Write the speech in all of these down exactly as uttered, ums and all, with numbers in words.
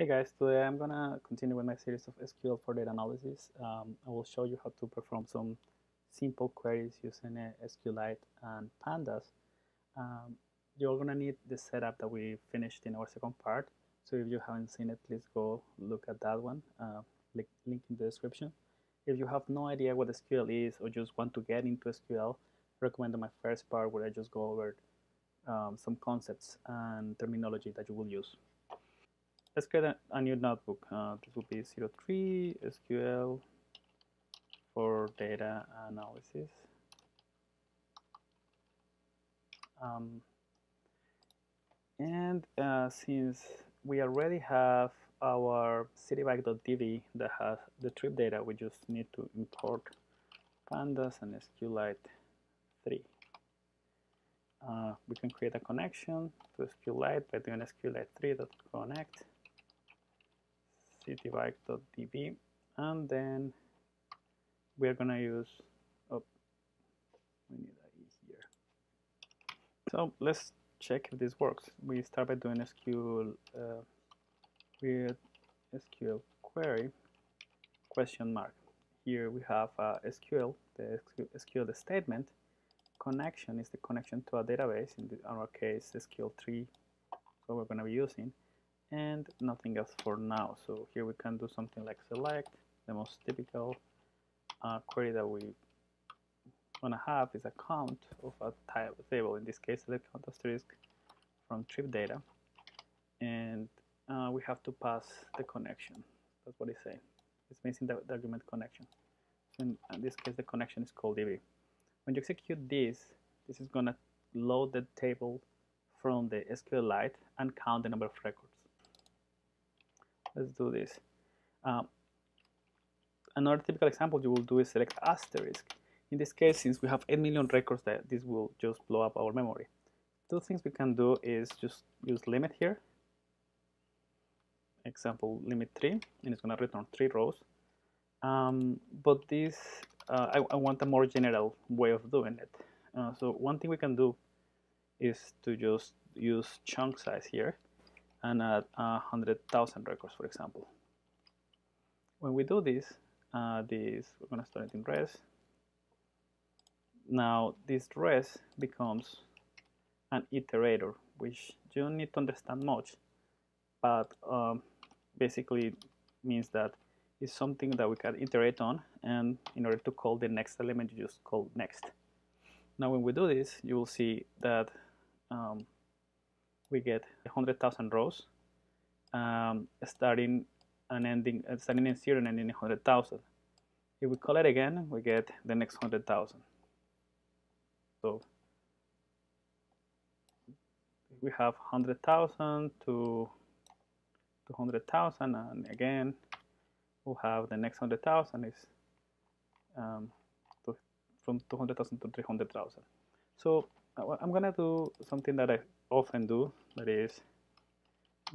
Hey guys, today I'm gonna continue with my series of S Q L for data analysis. Um, I will show you how to perform some simple queries using uh, SQLite and Pandas. Um, you're gonna need the setup that we finished in our second part. So if you haven't seen it, please go look at that one. Uh, link, link in the description. If you have no idea what S Q L is or just want to get into S Q L, I recommend my first part where I just go over um, some concepts and terminology that you will use. Let's create a, a new notebook. Uh, this will be zero three S Q L for data analysis. Um, and uh, since we already have our citibike dot d b that has the trip data, we just need to import Pandas and SQLite three. Uh, we can create a connection to SQLite by doing SQLite three dot connect. citibike dot d b, and then we are gonna use oh we need that e here. So let's check if this works. We start by doing S Q L uh, create S Q L query question mark. Here we have uh, S Q L, the S Q L statement. Connection is the connection to a database, in, the, in our case S Q L three, so we're gonna be using. And nothing else for now. So here we can do something like select. The most typical uh, query that we want to have is a count of a type table. In this case, select count asterisk from trip data, and uh, we have to pass the connection. That's what it's saying. It's missing the, the argument connection. So in, in this case, the connection is called D B. When you execute this, this is gonna load the table from the SQLite and count the number of records. Let's do this. Um, another typical example you will do is select asterisk. In this case, since we have eight million records, that this will just blow up our memory. Two things we can do is just use limit here. Example limit three, and it's going to return three rows. Um, but this, uh, I, I want a more general way of doing it. Uh, so one thing we can do is to just use chunk size here and at one hundred thousand records, for example. When we do this, uh, this we're going to store it in res. Now this res becomes an iterator, which you don't need to understand much, but um, basically means that it's something that we can iterate on, and in order to call the next element, you just call next. Now when we do this, you will see that um, we get one hundred thousand rows, um, starting and ending, uh, starting in zero and ending in one hundred thousand. If we call it again, we get the next one hundred thousand. So we have one hundred thousand to two hundred thousand, and again we'll have the next one hundred thousand is um, to, from two hundred thousand to three hundred thousand. So I'm gonna do something that I often do, that is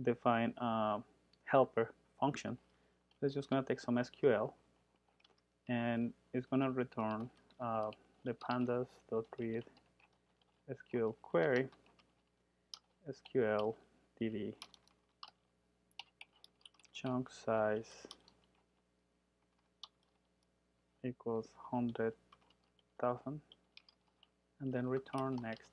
define a helper function. It's just gonna take some S Q L and it's gonna return uh, the pandas.read S Q L query S Q L D B chunk size equals one hundred thousand, and then return next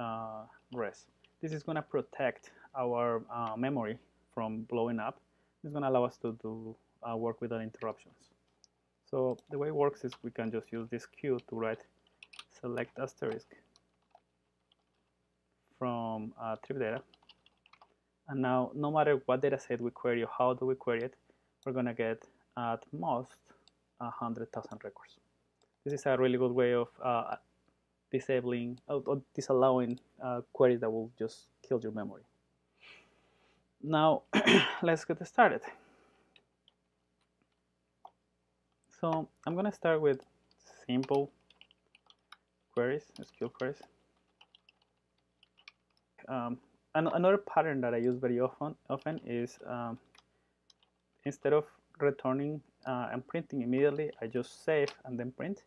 uh, res. This is going to protect our uh, memory from blowing up. It's going to allow us to do uh, work without interruptions. So the way it works is we can just use this queue to write select asterisk from uh, trip data. And now no matter what data set we query or how do we query it, we're going to get at most one hundred thousand records. This is a really good way of uh, disabling or disallowing uh, queries that will just kill your memory. Now let's get started. So I'm gonna start with simple queries, S Q L queries. Um, an another pattern that I use very often often is um, instead of returning uh, and printing immediately, I just save and then print.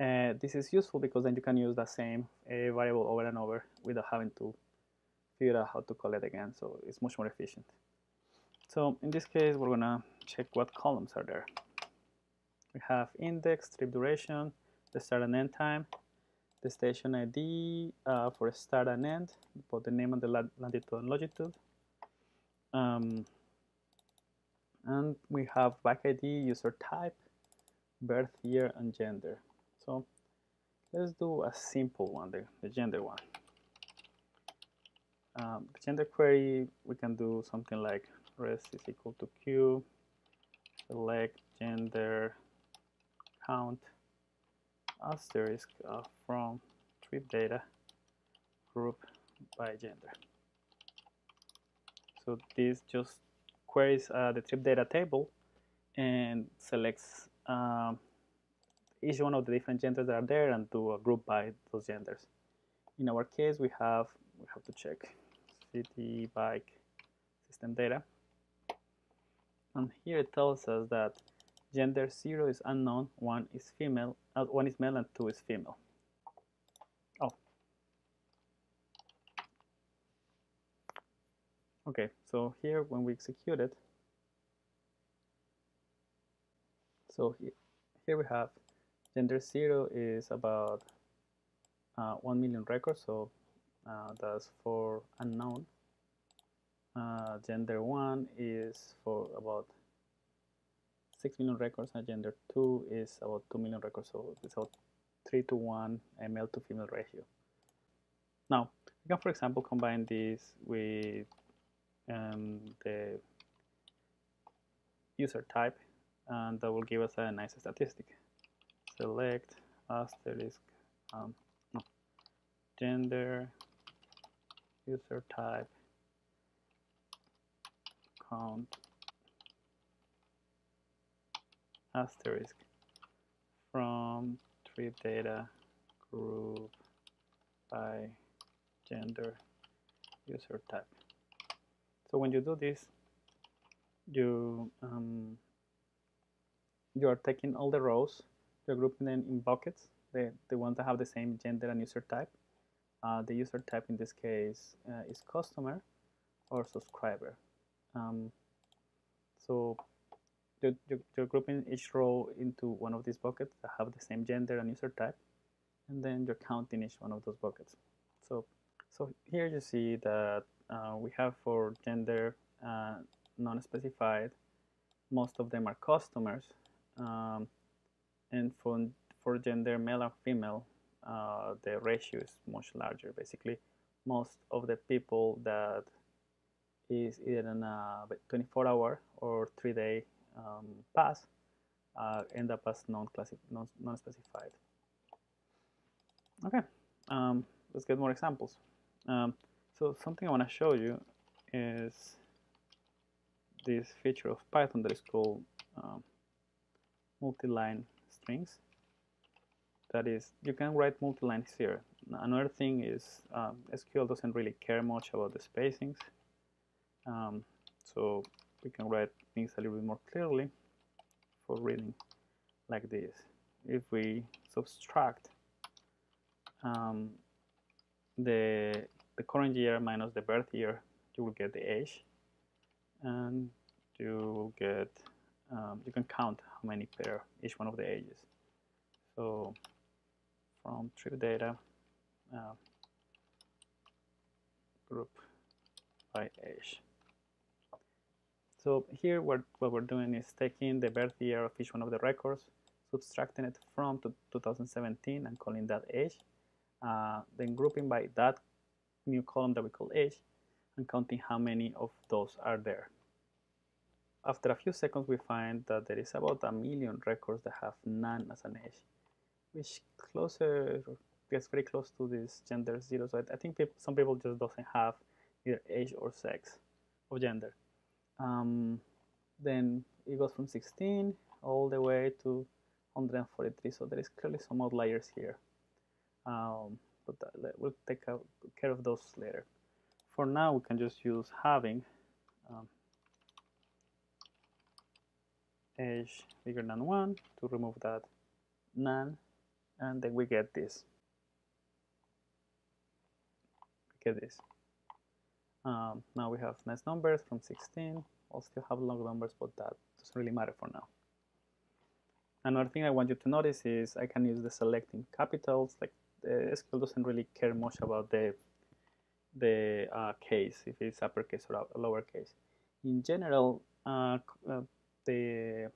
Uh, this is useful because then you can use the same uh, variable over and over without having to figure out how to call it again, so it's much more efficient. So in this case, we're gonna check what columns are there. We have index, trip duration, the start and end time, the station I D uh, for start and end, both the name and the latitude and longitude. Um, and we have back I D, user type, birth year, and gender. So let's do a simple one, the, the gender one. Um, the gender query, we can do something like res is equal to q, select gender count, asterisk uh, from trip data, group by gender. So this just queries uh, the trip data table and selects um, each one of the different genders that are there and do a group by those genders. In our case, we have we have to check city bike system data, and here it tells us that gender zero is unknown, one is female, uh, one is male, and two is female. Oh, okay. So here, when we execute it, so he, here we have gender zero is about uh, one million records, so uh, that's for unknown. Uh, gender one is for about six million records, and gender two is about two million records, so it's about three to one male to female ratio. Now, you can, for example, combine this with um, the user type, and that will give us a nice statistic. Select asterisk um, no, gender, user type, count, asterisk from trip data, group by gender, user type. So when you do this, you um, you are taking all the rows, you're grouping them in buckets, the, the ones that have the same gender and user type. Uh, the user type in this case uh, is customer or subscriber. Um, so You're, you're grouping each row into one of these buckets that have the same gender and user type, and then you're counting each one of those buckets. So, so here you see that uh, we have for gender uh, non-specified, most of them are customers, um, and for, for gender male and female, uh, the ratio is much larger. Basically, most of the people that is either in a twenty-four hour or three day Um, pass uh, end up as non-classic, non-specified. Okay, um, let's get more examples. Um, so something I want to show you is this feature of Python that is called um, multi-line strings. That is, you can write multi-lines here. Another thing is um, S Q L doesn't really care much about the spacings, um, so we can write things a little bit more clearly for reading like this. If we subtract um, the, the current year minus the birth year, you will get the age, and you will get, um, you can count how many pair each one of the ages. So from trip data, uh, group by age. So here what, what we're doing is taking the birth year of each one of the records, subtracting it from two thousand seventeen and calling that age, uh, then grouping by that new column that we call age, and counting how many of those are there. After a few seconds, we find that there is about a million records that have none as an age, which closer gets very close to this gender zero. So I, I think people, some people just doesn't have either age or sex or gender. Um, then it goes from sixteen all the way to one hundred forty-three, so there is clearly some outliers here, um, but that, we'll take care of those later. For now, we can just use having um, age bigger than one to remove that none, and then we get this. We get this. Um, now we have nice numbers from sixteen I'll still have long numbers, but that doesn't really matter for now. Another thing I want you to notice is I can use the selecting capitals. Like uh, S Q L doesn't really care much about the the uh, case, if it's uppercase or lowercase. In general, uh, uh, the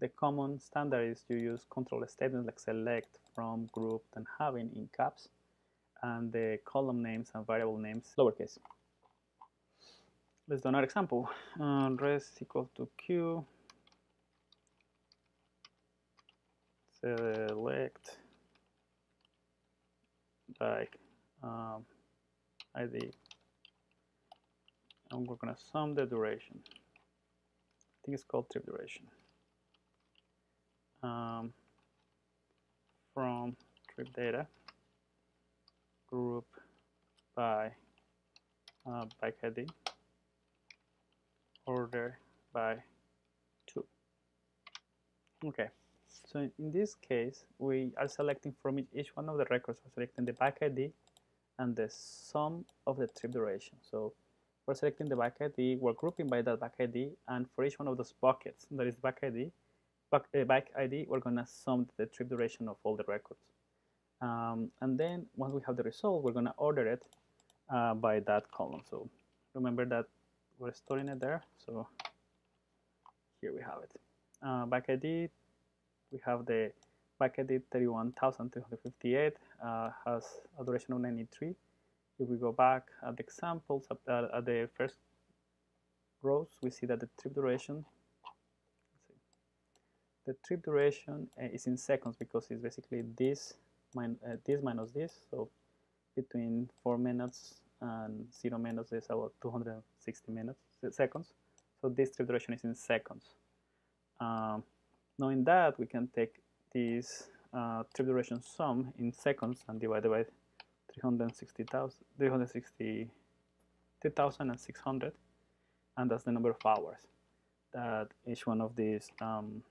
the common standard is you use control statements like select, from, group, and having in caps, and the column names and variable names lowercase. Let's do another example. Uh, res equal to q, select like um, I D, and we're gonna sum the duration. I think it's called trip duration. Um, from trip data, group by uh, bike I D, order by two. Okay, so in, in this case we are selecting from each one of the records. We're selecting the bike I D and the sum of the trip duration. So we're selecting the bike I D, we're grouping by that bike I D, and for each one of those buckets, that is bike I D, bike I D, we're gonna sum the trip duration of all the records. Um, and then once we have the result, we're gonna order it uh, by that column. So remember that we're storing it there. So here we have it. Uh, bike I D, we have the bike I D thirty-one thousand three hundred fifty-eight, uh, has a duration of ninety-three. If we go back at the examples, at, uh, at the first rows, we see that the trip duration The trip duration uh, is in seconds, because it's basically this, min uh, this minus this. So between four minutes and zero minutes is about two hundred sixty minutes seconds. So this trip duration is in seconds. Um, knowing that, we can take this uh, trip duration sum in seconds and divide it by three hundred sixty thousand, three hundred sixty-two thousand six hundred, and that's the number of hours that each one of these Um,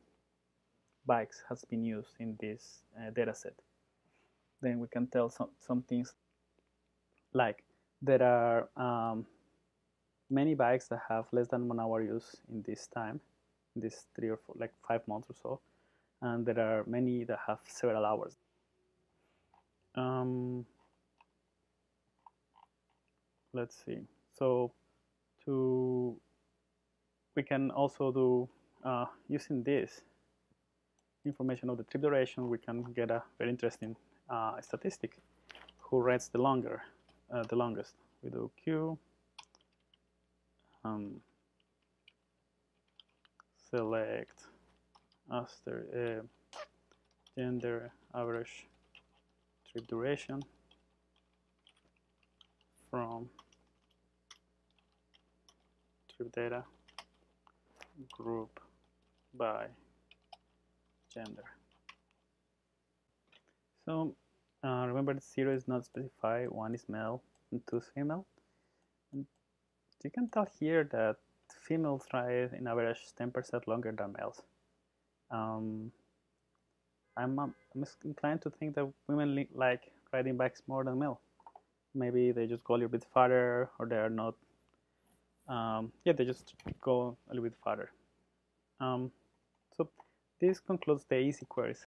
bikes has been used in this uh, data set. Then we can tell some, some things like there are um, many bikes that have less than one hour use in this time, in this three or four, like five months or so, and there are many that have several hours. Um, let's see. So to we can also do uh, using this information of the trip duration, we can get a very interesting uh, statistic. Who rides the longer, uh, the longest? We do Q, um, select after uh, gender, average trip duration from trip data, group by gender. So uh, remember that zero is not specified, one is male and two is female. And you can tell here that females ride in average ten percent longer than males. Um, I'm, I'm inclined to think that women like riding bikes more than male. Maybe they just go a little bit farther, or they are not. Um, yeah, they just go a little bit farther. Um, so. This concludes the easy queries.